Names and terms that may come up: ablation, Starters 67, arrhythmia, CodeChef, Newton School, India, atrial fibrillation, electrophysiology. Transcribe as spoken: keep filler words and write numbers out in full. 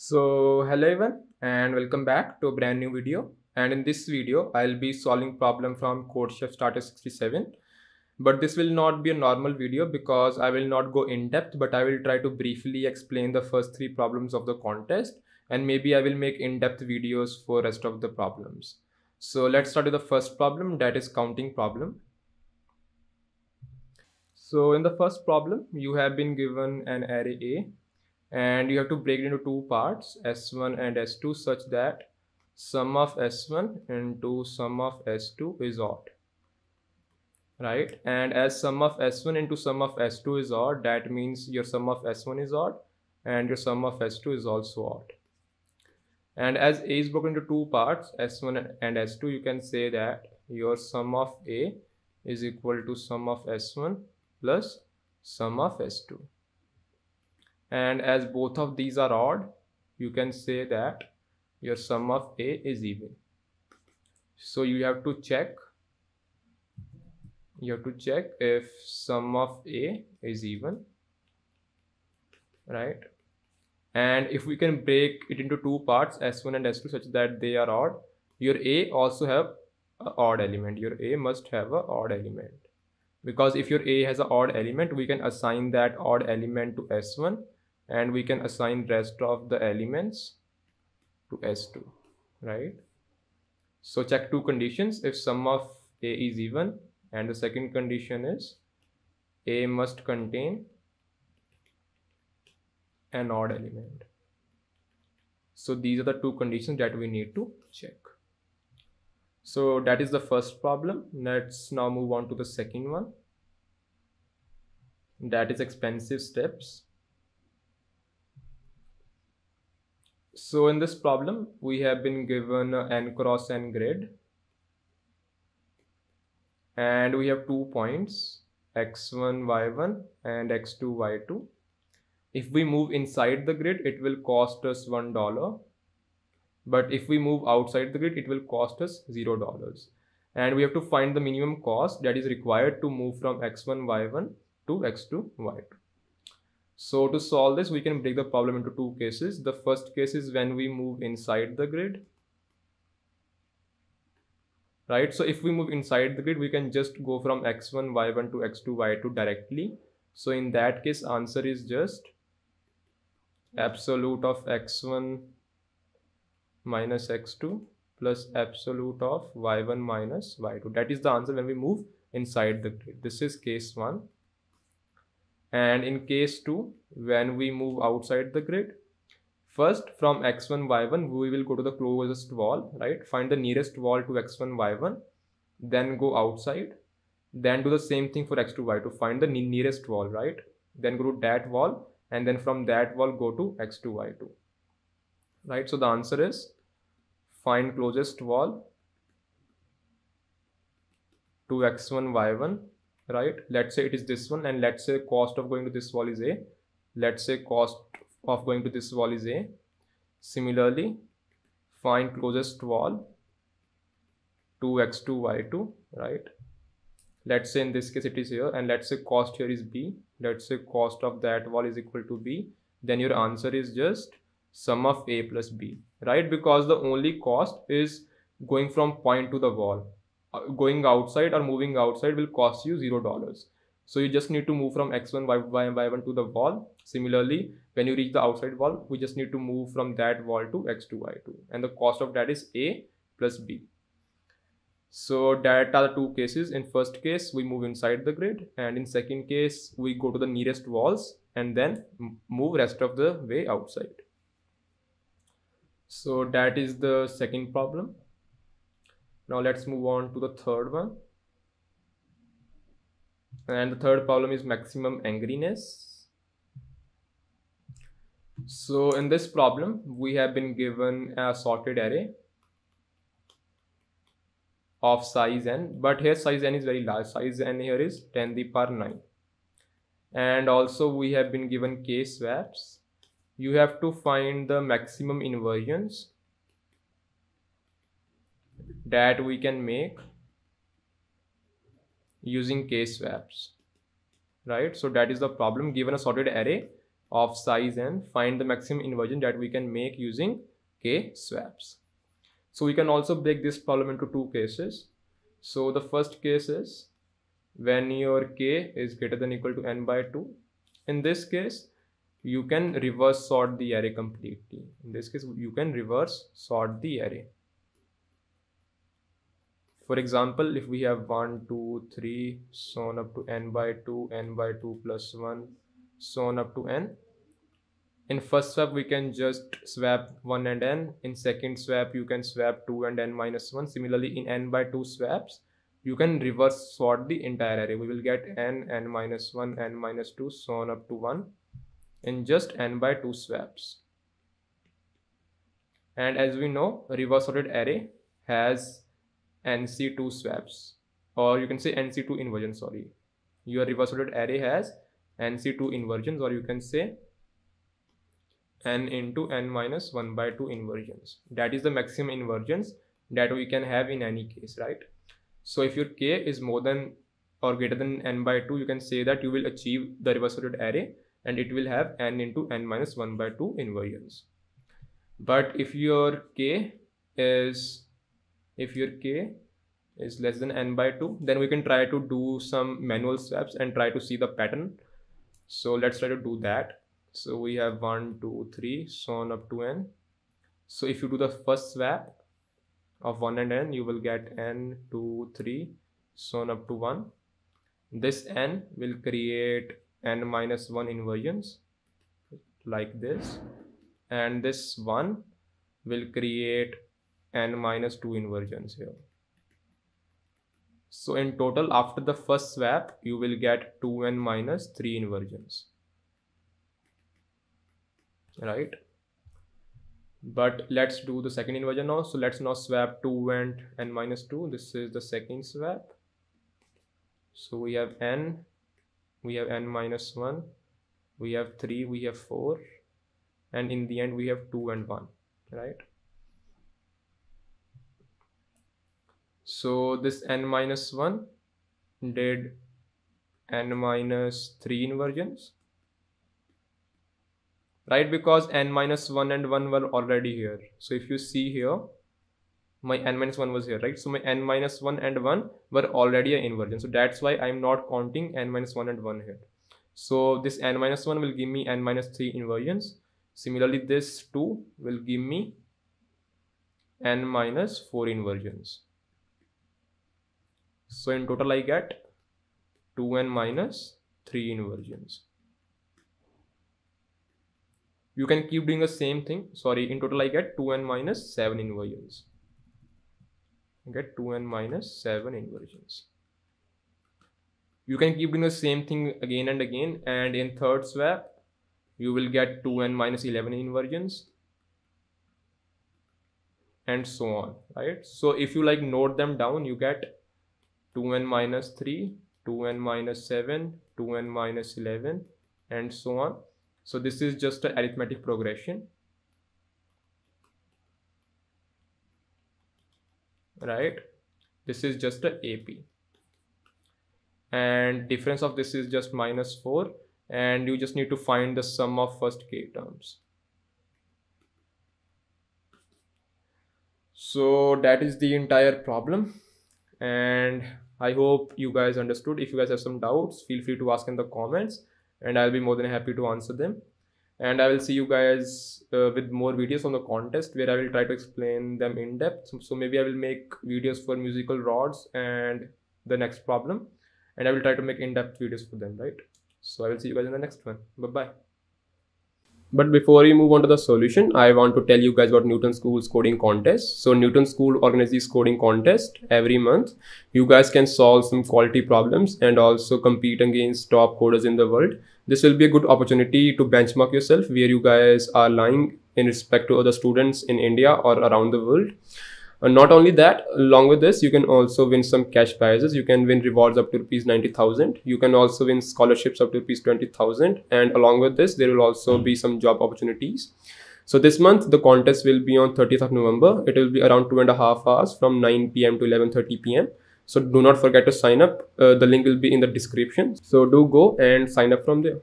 So hello everyone and welcome back to a brand new video. And in this video I'll be solving problem from CodeChef Starter sixty-seven. But this will not be a normal video because I will not go in depth, but I will try to briefly explain the first three problems of the contest, and maybe I will make in-depth videos for rest of the problems. So let's start with the first problem, that is counting problem. So in the first problem, you have been given an array A and you have to break it into two parts, S one and S two, such that sum of S one into sum of S two is odd. Right, and as sum of S one into sum of S two is odd, that means your sum of S one is odd and your sum of S two is also odd. And as A is broken into two parts, S one and S two, you can say that your sum of A is equal to sum of S one plus sum of S two. And as both of these are odd, you can say that your sum of A is even. So you have to check you have to check if sum of A is even, right? And if we can break it into two parts, S one and S two, such that they are odd, your A also have an odd element. Your A must have an odd element, because if your A has an odd element, we can assign that odd element to S one and we can assign rest of the elements to S two, right? So check two conditions: if sum of A is even, and the second condition is A must contain an odd element. So these are the two conditions that we need to check. So that is the first problem. Let's now move on to the second one, that is expensive steps. So in this problem, we have been given an n cross n grid. And we have two points, x one, y one and x two, y two. If we move inside the grid, it will cost us one dollar. But if we move outside the grid, it will cost us zero dollars. And we have to find the minimum cost that is required to move from x one, y one to x two, y two. So to solve this, we can break the problem into two cases. The first case is when we move inside the grid. Right, so if we move inside the grid, we can just go from x one, y one to x two, y two directly. So in that case, answer is just absolute of x one minus x two plus absolute of y one minus y two. That is the answer when we move inside the grid. This is case one. And in case two, when we move outside the grid, first, from x one, y one, we will go to the closest wall, right? Find the nearest wall to x one, y one, then go outside, then do the same thing for x two, y two, find the nearest wall, right? Then go to that wall, and then from that wall, go to x two, y two, right? So the answer is find closest wall to x one, y one, right? Let's say it is this one, and let's say cost of going to this wall is A. Let's say cost of going to this wall is A. Similarly, find closest wall to x two, y two, right? Let's say in this case it is here, and let's say cost here is B. Let's say cost of that wall is equal to B. Then your answer is just sum of A plus B, right? Because the only cost is going from point to the wall. Going outside or moving outside will cost you zero dollars. So you just need to move from x one, y one, y one to the wall. Similarly, when you reach the outside wall, we just need to move from that wall to x two, y two. And the cost of that is A plus B. So that are the two cases. In first case, we move inside the grid. And in second case, we go to the nearest walls and then move rest of the way outside. So that is the second problem. Now let's move on to the third one. And the third problem is maximum angriness. So in this problem, we have been given a sorted array of size n, but here size n is very large. Size n here is ten to the power nine. And also we have been given k swaps. You have to find the maximum inversions that we can make using k swaps, right? So that is the problem. Given a sorted array of size and find the maximum inversion that we can make using K-swaps. So we can also break this problem into two cases. So the first case is when your K is greater than or equal to N by two. In this case, you can reverse sort the array completely. In this case, you can reverse sort the array. For example, if we have one, two, three, so on up to N by two, N by two plus one, so on up to N. In first swap, we can just swap one and N. In second swap, you can swap two and N minus one. Similarly, in N by two swaps, you can reverse sort the entire array. We will get N, N minus one, N minus two, so on up to one in just N by two swaps. And as we know, reverse sorted array has N C two swaps, or you can say N C two inversion, sorry. Your reverse sorted array has N C two inversions, or you can say N into N minus one by two inversions. That is the maximum inversions that we can have in any case, right? So if your K is more than or greater than N by two, you can say that you will achieve the reverse sorted array and it will have N into N minus one by two inversions. But if your K is if your K is less than N by two, then we can try to do some manual swaps and try to see the pattern. So let's try to do that. So we have one, two, three, so on up to N. So if you do the first swap of one and N, you will get N, two, three, so on up to one. This N will create N minus one inversions like this, and this one will create N minus two inversions here. So in total, after the first swap, you will get two N minus three inversions, right? But let's do the second inversion now. So let's now swap two and N minus two. This is the second swap. So we have N, we have N minus one, we have three, we have four, and in the end we have two and one, right? So this N minus one did N minus three inversions, right? Because N minus one and one were already here. So if you see here, my N minus one was here, right? So my N minus one and one were already an inversion. So that's why I'm not counting N minus one and one here. So this N minus one will give me N minus three inversions. Similarly, this two will give me N minus four inversions. So in total, I get two N minus three inversions. You can keep doing the same thing. Sorry, in total I get two N minus seven inversions. I get two N minus seven inversions. You can keep doing the same thing again and again, and in third swap you will get two N minus eleven inversions and so on, right? So if you like note them down, you get two N minus three, two N minus seven, two N minus eleven and so on. So this is just an arithmetic progression, right? This is just an A P, and difference of this is just minus four, and you just need to find the sum of first K terms. So that is the entire problem, and I hope you guys understood. If you guys have some doubts, feel free to ask in the comments, and I'll be more than happy to answer them. And I will see you guys uh, with more videos on the contest, where I will try to explain them in depth. So maybe I will make videos for musical rods and the next problem, and I will try to make in-depth videos for them, right? So I will see you guys in the next one. Bye-bye. But before we move on to the solution, I want to tell you guys about Newton School's coding contest. So Newton School organizes coding contest every month. You guys can solve some quality problems and also compete against top coders in the world. This will be a good opportunity to benchmark yourself where you guys are lying in respect to other students in India or around the world. And not only that, along with this, you can also win some cash prizes. You can win rewards up to rupees ninety thousand. You can also win scholarships up to rupees twenty thousand. And along with this, there will also be some job opportunities. So this month, the contest will be on thirtieth of November. It will be around two and a half hours from nine P M to eleven thirty P M. So do not forget to sign up. Uh, the link will be in the description. So do go and sign up from there.